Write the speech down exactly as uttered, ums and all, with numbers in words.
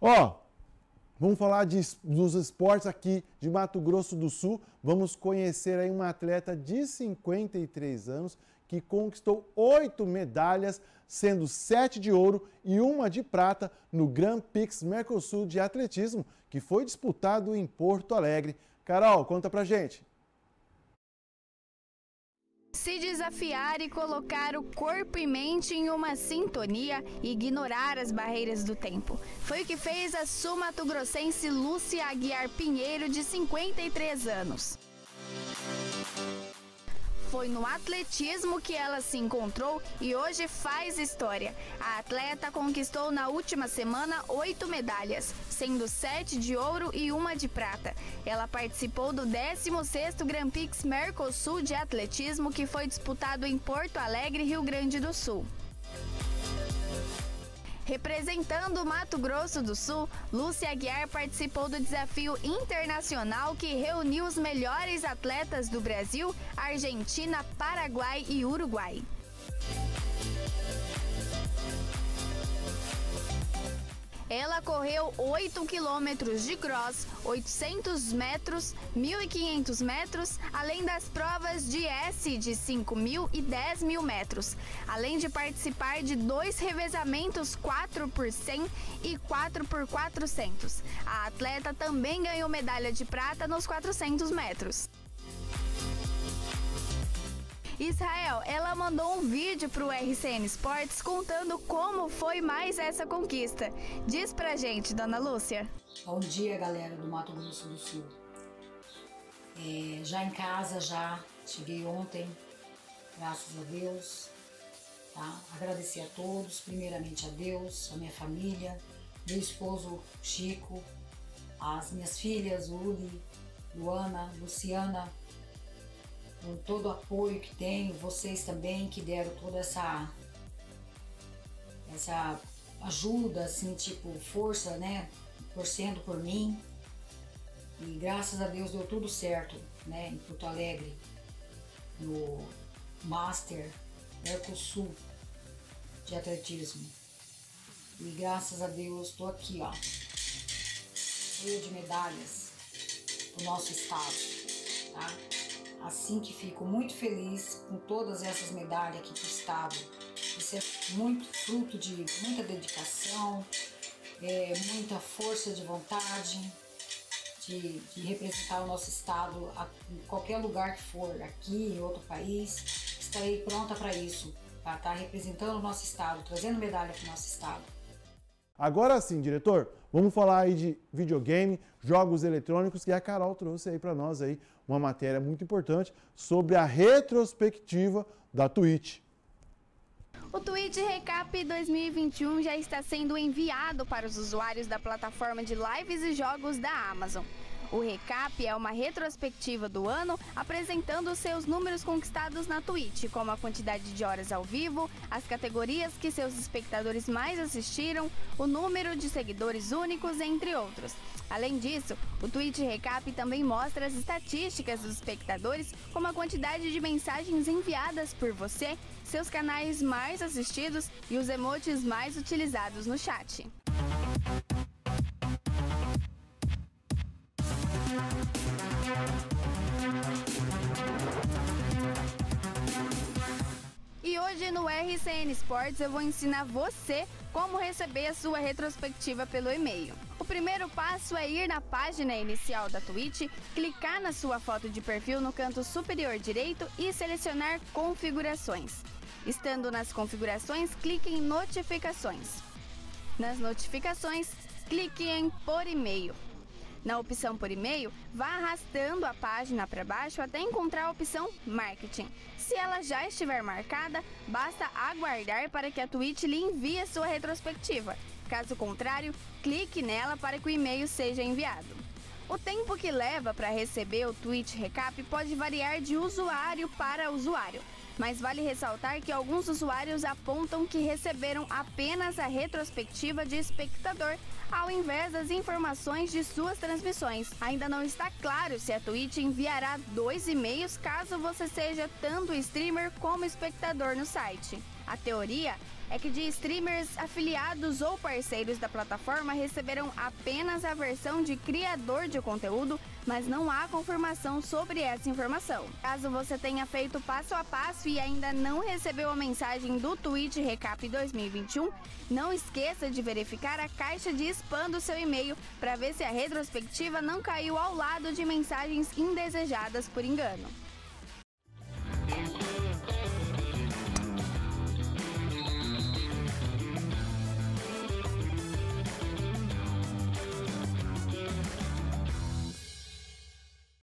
Ó, vamos falar de, dos esportes aqui de Mato Grosso do Sul. Vamos conhecer aí uma atleta de cinquenta e três anos que conquistou oito medalhas, sendo sete de ouro e uma de prata no Grand Prix Mercosul de Atletismo, que foi disputado em Porto Alegre. Carol, conta pra gente. Se desafiar e colocar o corpo e mente em uma sintonia e ignorar as barreiras do tempo. Foi o que fez a sul-mato-grossense Lúcia Aguiar Pinheiro, de cinquenta e três anos. Foi no atletismo que ela se encontrou e hoje faz história. A atleta conquistou na última semana oito medalhas, sendo sete de ouro e uma de prata. Ela participou do décimo sexto Grand Prix Mercosul de Atletismo, que foi disputado em Porto Alegre, Rio Grande do Sul. Representando o Mato Grosso do Sul, Lúcia Aguiar participou do desafio internacional que reuniu os melhores atletas do Brasil, Argentina, Paraguai e Uruguai. Ela correu oito quilômetros de cross, oitocentos metros, mil e quinhentos metros, além das provas de S de cinco mil e dez mil metros, além de participar de dois revezamentos quatro por cem e quatro por quatrocentos. A atleta também ganhou medalha de prata nos quatrocentos metros. Israel, ela mandou um vídeo para o R C N Sports contando como foi mais essa conquista. Diz pra gente, dona Lúcia. Bom dia, galera do Mato Grosso do Sul. É, já em casa, já cheguei ontem, graças a Deus. Tá? Agradecer a todos, primeiramente a Deus, a minha família, meu esposo Chico, as minhas filhas, Uli, Luana, Luciana, com todo o apoio que tenho, vocês também que deram toda essa, essa ajuda, assim, tipo, força, né, torcendo por mim, e graças a Deus deu tudo certo, né, em Porto Alegre, no Master Mercosul de Atletismo, e graças a Deus tô aqui, ó, cheio de medalhas do nosso estado, tá? Assim que fico muito feliz com todas essas medalhas aqui do estado. Isso é muito fruto de muita dedicação, é, muita força de vontade de, de representar o nosso estado a, em qualquer lugar que for, aqui, em outro país. Estarei pronta para isso, para estar representando o nosso estado, trazendo medalha para o nosso estado. Agora sim, diretor, vamos falar aí de videogame, jogos eletrônicos, que a Carol trouxe aí para nós aí uma matéria muito importante sobre a retrospectiva da Twitch. O Twitch Recap dois mil e vinte e um já está sendo enviado para os usuários da plataforma de lives e jogos da Amazon. O Recap é uma retrospectiva do ano, apresentando seus números conquistados na Twitch, como a quantidade de horas ao vivo, as categorias que seus espectadores mais assistiram, o número de seguidores únicos, entre outros. Além disso, o Twitch Recap também mostra as estatísticas dos espectadores, como a quantidade de mensagens enviadas por você, seus canais mais assistidos e os emotes mais utilizados no chat. E hoje no R C N Sports eu vou ensinar você como receber a sua retrospectiva pelo e-mail. O primeiro passo é ir na página inicial da Twitch, clicar na sua foto de perfil no canto superior direito e selecionar configurações. Estando nas configurações, clique em notificações. Nas notificações, clique em por e-mail. Na opção por e-mail, vá arrastando a página para baixo até encontrar a opção Marketing. Se ela já estiver marcada, basta aguardar para que a Twitch lhe envie a sua retrospectiva. Caso contrário, clique nela para que o e-mail seja enviado. O tempo que leva para receber o Twitch Recap pode variar de usuário para usuário, mas vale ressaltar que alguns usuários apontam que receberam apenas a retrospectiva de espectador, ao invés das informações de suas transmissões. Ainda não está claro se a Twitch enviará dois e-mails caso você seja tanto streamer como espectador no site. A teoria é que de streamers afiliados ou parceiros da plataforma receberão apenas a versão de criador de conteúdo, mas não há confirmação sobre essa informação. Caso você tenha feito passo a passo e ainda não recebeu a mensagem do Twitch Recap dois mil e vinte e um, não esqueça de verificar a caixa de spam do seu e-mail para ver se a retrospectiva não caiu ao lado de mensagens indesejadas por engano.